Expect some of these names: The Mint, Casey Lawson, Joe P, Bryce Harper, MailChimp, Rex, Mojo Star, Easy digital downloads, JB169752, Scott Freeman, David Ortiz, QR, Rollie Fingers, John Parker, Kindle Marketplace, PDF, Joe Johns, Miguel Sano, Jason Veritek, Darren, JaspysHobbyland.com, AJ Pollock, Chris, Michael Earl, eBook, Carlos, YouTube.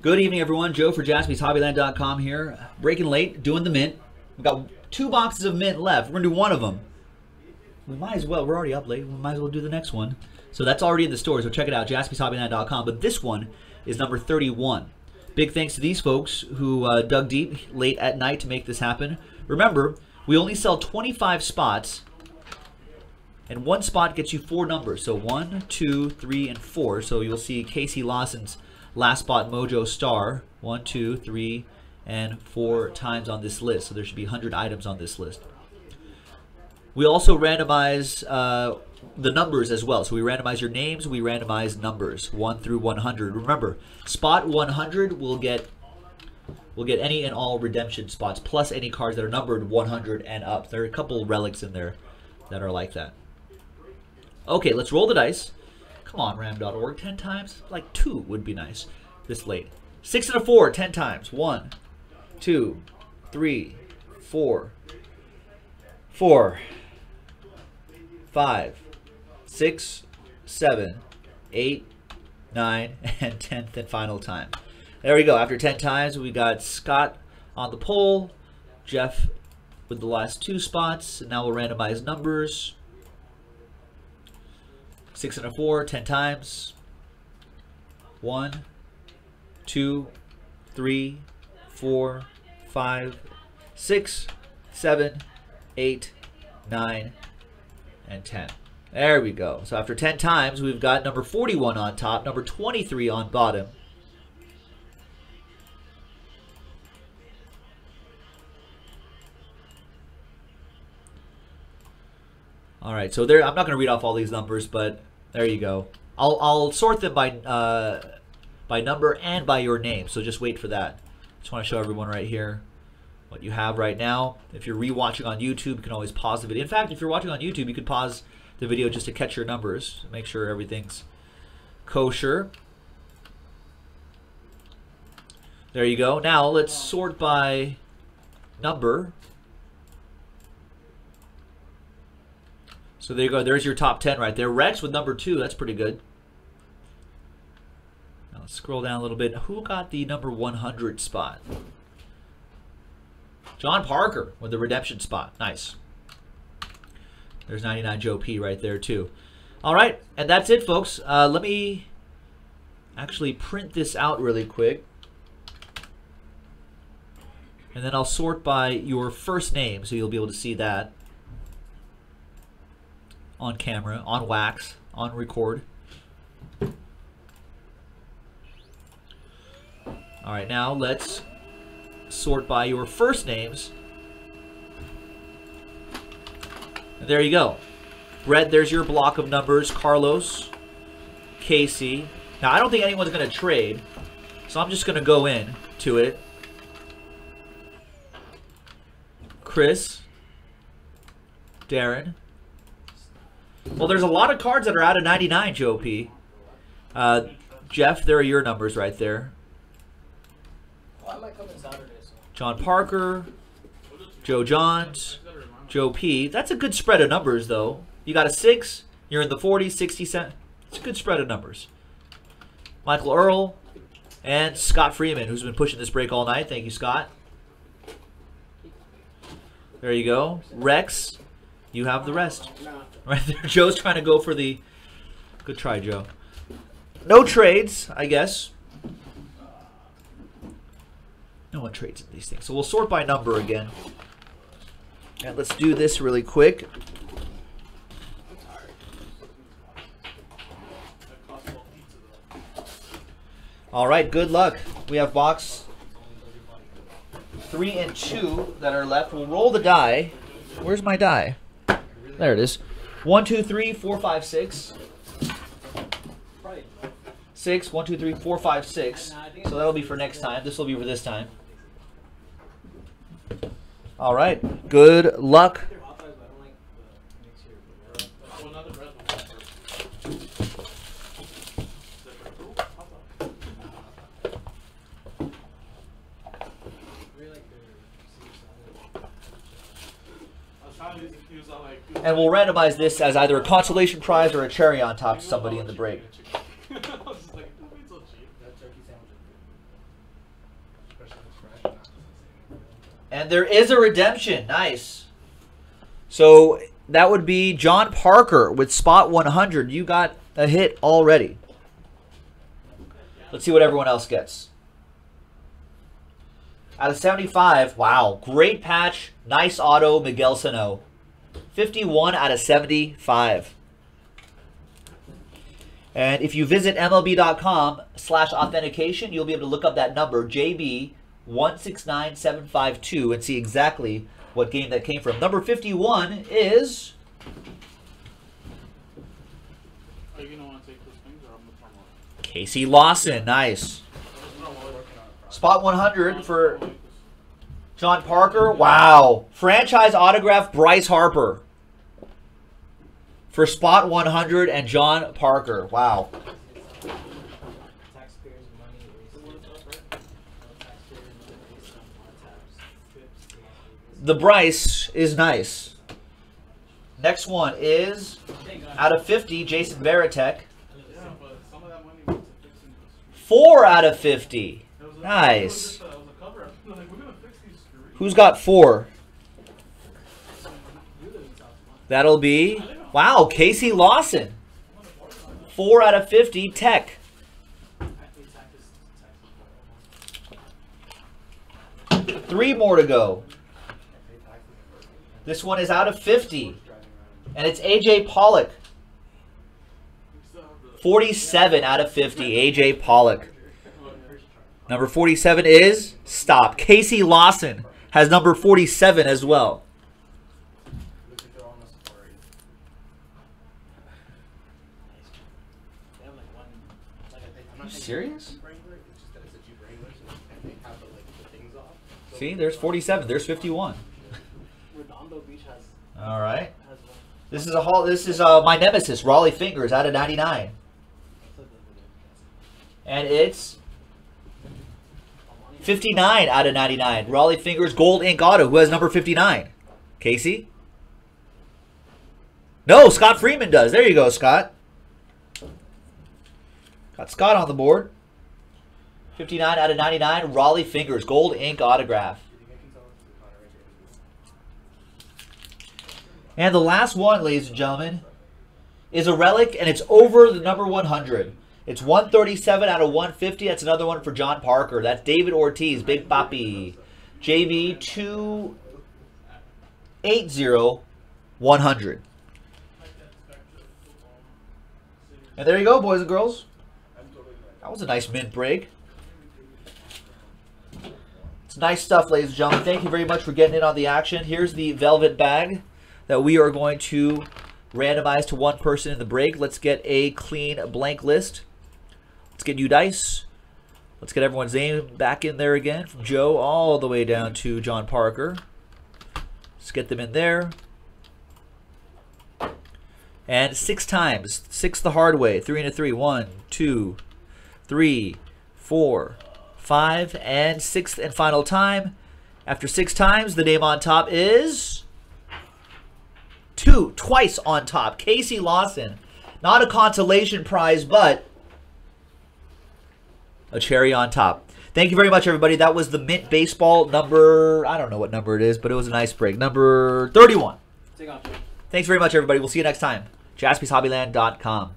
Good evening, everyone. Joe for JaspysHobbyland.com here. Breaking late, doing the mint. We've got two boxes of mint left. We're going to do one of them. We might as well. We're already up late. We might as well do the next one. So that's already in the store, so check it out, JaspysHobbyland.com. But this one is number 31. Big thanks to these folks who dug deep late at night to make this happen. Remember, we only sell 25 spots, and one spot gets you four numbers. So 1, 2, 3, and 4. So you'll see Casey Lawson's last spot, Mojo Star, 1, 2, 3, and 4 times on this list. So there should be 100 items on this list. We also randomize the numbers as well. So we randomize your names, we randomize numbers 1 through 100. Remember, spot 100 will get any and all redemption spots plus any cards that are numbered 100 and up. There are a couple relics in there that are like that. Okay, let's roll the dice. Come on, ram.org, 10 times? Like 2 would be nice this late. 6 and a 4, 10 times. 1, 2, 3, 4. 4, 5, 6, 7, 8, 9, and 10th and final time. There we go. After 10 times, we got Scott on the pole, Jeff with the last two spots. Now we'll randomize numbers. 6 and a 4, 10 times. 1, 2, 3, 4, 5, 6, 7, 8, 9, and 10. There we go. So after 10 times, we've got number 41 on top, number 23 on bottom. All right, so there. I'm not going to read off all these numbers, but there you go. I'll sort them by number and by your name, so just wait for that. Just want to show everyone right here what you have right now. If you're rewatching on YouTube, you can always pause the video. In fact, if you're watching on YouTube, you could pause the video just to catch your numbers, make sure everything's kosher. There you go. Now let's sort by number. So there you go. There's your top 10 right there. Rex with number 2. That's pretty good. Now let's scroll down a little bit. Who got the number 100 spot? John Parker with the redemption spot. Nice. There's 99 Joe P right there too. All right. And that's it, folks. Let me actually print this out really quick. And then I'll sort by your first name, so you'll be able to see that on camera, on wax, on record. All right, now let's sort by your first names. And there you go. Brett, there's your block of numbers. Carlos, Casey. Now, I don't think anyone's going to trade, so I'm just going to go in to it. Chris, Darren. Well, there's a lot of cards that are out of 99, Joe P. Jeff, there are your numbers right there. John Parker, Joe Johns, Joe P. That's a good spread of numbers, though. You got a 6, you're in the 40, 60 cent. It's a good spread of numbers. Michael Earl and Scott Freeman, who's been pushing this break all night. Thank you, Scott. There you go. Rex, you have the rest. Right there. Joe's trying to go for the... Good try, Joe. No trades, I guess. No one trades in these things. So we'll sort by number again. And let's do this really quick. All right, good luck. We have box 3 and 2 that are left. We'll roll the die. Where's my die? There it is. 1, 2, 3, 4, 5, 6. 6, 1, 2, 3, 4, 5, 6. So that'll be for next time. This will be for this time. All right. Good luck. And we'll randomize this as either a consolation prize or a cherry on top to somebody in the break. And there is a redemption. Nice. So that would be John Parker with spot 100. You got a hit already. Let's see what everyone else gets. Out of 75, wow, great patch. Nice auto, Miguel Sano. 51 out of 75. And if you visit MLB.com/authentication, you'll be able to look up that number, JB169752, and see exactly what game that came from. Number 51 is... Are you going to want to take those things, or I'm going to turn them on? Casey Lawson, nice. Spot 100 for John Parker. Wow. Franchise autograph, Bryce Harper. For spot 100 and John Parker. Wow. The Bryce is nice. Next one is, out of 50, Jason Veritek. 4 out of 50. Nice. Who's got 4? That'll be, wow, Casey Lawson. 4 out of 50, Tech. Three more to go. This one is out of 50. And it's AJ Pollock. 47 out of 50, AJ Pollock. Number 47 is, stop. Casey Lawson has number 47 as well. Are you serious? See, there's 47. There's 51. All right. This is a haul. This is my nemesis, Rollie Fingers, out of 99, and it's 59 out of 99. Rollie Fingers Gold Ink Auto. Who has number 59? Casey? No, Scott Freeman does. There you go, Scott. Got Scott on the board. 59 out of 99. Rollie Fingers Gold Ink Autograph. And the last one, ladies and gentlemen, is a relic, and it's over the number 100. It's 137 out of 150. That's another one for John Parker. That's David Ortiz, Big Papi, JV280100. And there you go, boys and girls. That was a nice mint break. It's nice stuff, ladies and gentlemen. Thank you very much for getting in on the action. Here's the velvet bag that we are going to randomize to one person in the break. Let's get a clean blank list. Let's get new dice. Let's get everyone's name back in there again, from Joe all the way down to John Parker. Let's get them in there. And 6 times. 6 the hard way. 3 and a 3. 1, 2, 3, 4, 5. And 6th and final time. After 6 times, the name on top is 2. Twice on top. Casey Lawson. Not a consolation prize, but a cherry on top. Thank you very much, everybody. That was the Mint Baseball number, I don't know what number it is, but it was a nice break. Number 31. Thanks very much, everybody. We'll see you next time. JaspysHobbyland.com.